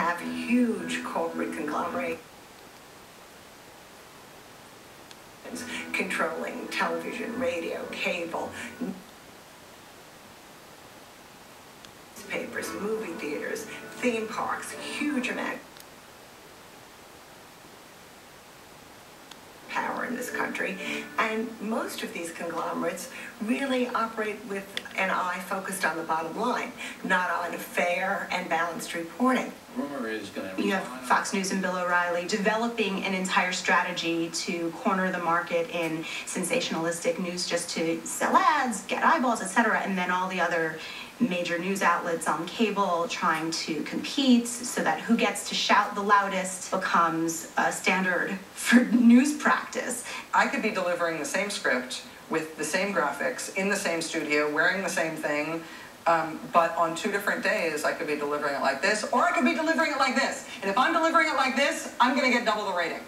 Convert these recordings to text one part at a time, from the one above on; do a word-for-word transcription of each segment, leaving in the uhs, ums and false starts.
have huge corporate conglomerates controlling television, radio, cable, newspapers, movie theaters, theme parks, huge amount of power in this country. And most of these conglomerates really operate with an eye focused on the bottom line, not on fair and balanced reporting. Rumor is going to. You have Fox News and Bill O'Reilly developing an entire strategy to corner the market in sensationalistic news, just to sell ads, get eyeballs, et cetera. And then all the other major news outlets on cable trying to compete, so that who gets to shout the loudest becomes a standard for news practice. I could be delivering the same script with the same graphics in the same studio, wearing the same thing. Um, but on two different days, I could be delivering it like this, or I could be delivering it like this. And if I'm delivering it like this, I'm going to get double the rating.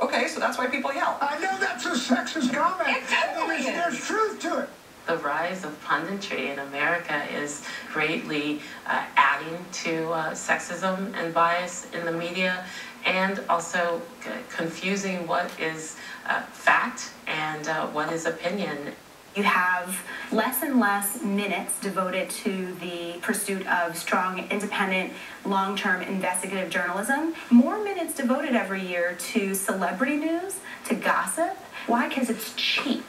Okay, so that's why people yell. I know that's a sexist comment. It totally is. There's truth to it. The rise of punditry in America is greatly uh, adding to uh, sexism and bias in the media, and also c confusing what is uh, fact and uh, what is opinion. You have less and less minutes devoted to the pursuit of strong, independent, long-term investigative journalism. More minutes devoted every year to celebrity news, to gossip. Why? Because it's cheap.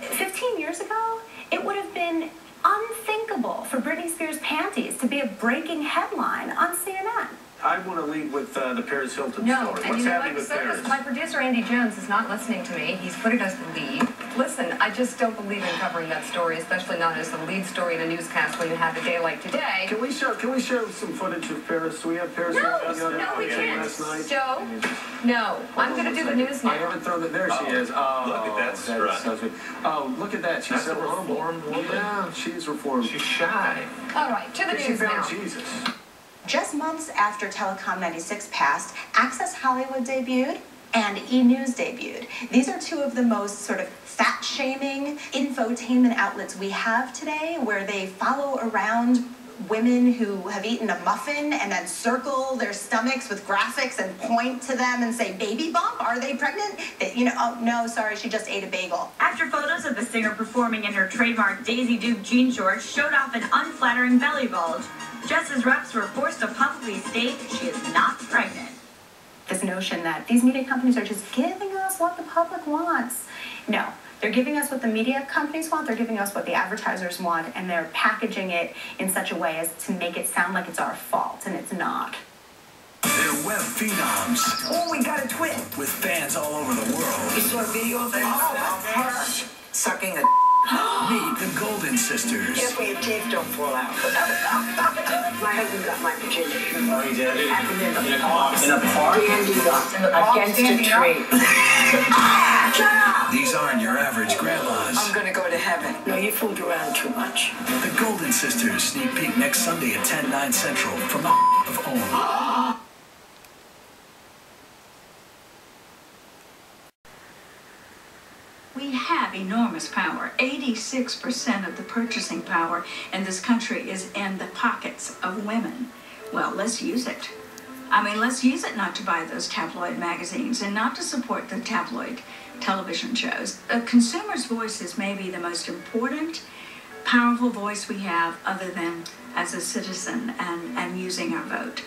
fifteen years ago, it would have been unthinkable for Britney Spears' panties to be a breaking headline on C N N. I want to lead with uh, the Paris Hilton no, story. What's happening with Paris? My producer, Andy Jones, is not listening to me. He's put it as the lead. Listen, I just don't believe in covering that story, especially not as the lead story in a newscast when you have a day like today. Can we show Can we show some footage of Paris? Do we have Paris? No, on no, no we can't. Joe, no. I'm going to do the news now. I haven't thrown it. There oh, she is. Oh, look at that strut. Oh, look at that. She's That's so reformed woman. Yeah, she's reformed. She's shy. All right, to the news now. She found Jesus. Just months after Telecom ninety-six passed, Access Hollywood debuted and E! News debuted. These are two of the most sort of fat-shaming infotainment outlets we have today, where they follow around women who have eaten a muffin and then circle their stomachs with graphics and point to them and say, baby bump, are they pregnant? They, you know, oh, no, sorry, she just ate a bagel. After photos of the singer performing in her trademark Daisy Duke jean shorts showed off an unflattering belly bulge, Jess's reps were forced to publicly state she is not pregnant. This notion that these media companies are just giving us what the public wants. No. They're giving us what the media companies want, they're giving us what the advertisers want, and they're packaging it in such a way as to make it sound like it's our fault, and it's not. They're web phenoms. Oh, we got a twin. With fans all over the world. You saw a video of them? Oh, that's her. Sucking a Meet the Golden Sisters. If we tape, don't fall out. My husband got my virginity. Oh, he did? In a box. In a park? Dandy box. Against Dandy a tree. Ah, shut up! These aren't your average grandmas. I'm gonna go to heaven. No, you fooled around too much. The Golden Sisters sneak peek next Sunday at ten, nine Central from the of O W N. We have enormous power. eighty-six percent of the purchasing power in this country is in the pockets of women. Well, let's use it. I mean, let's use it not to buy those tabloid magazines and not to support the tabloid television shows. A consumer's voice is maybe the most important, powerful voice we have, other than as a citizen and, and using our vote.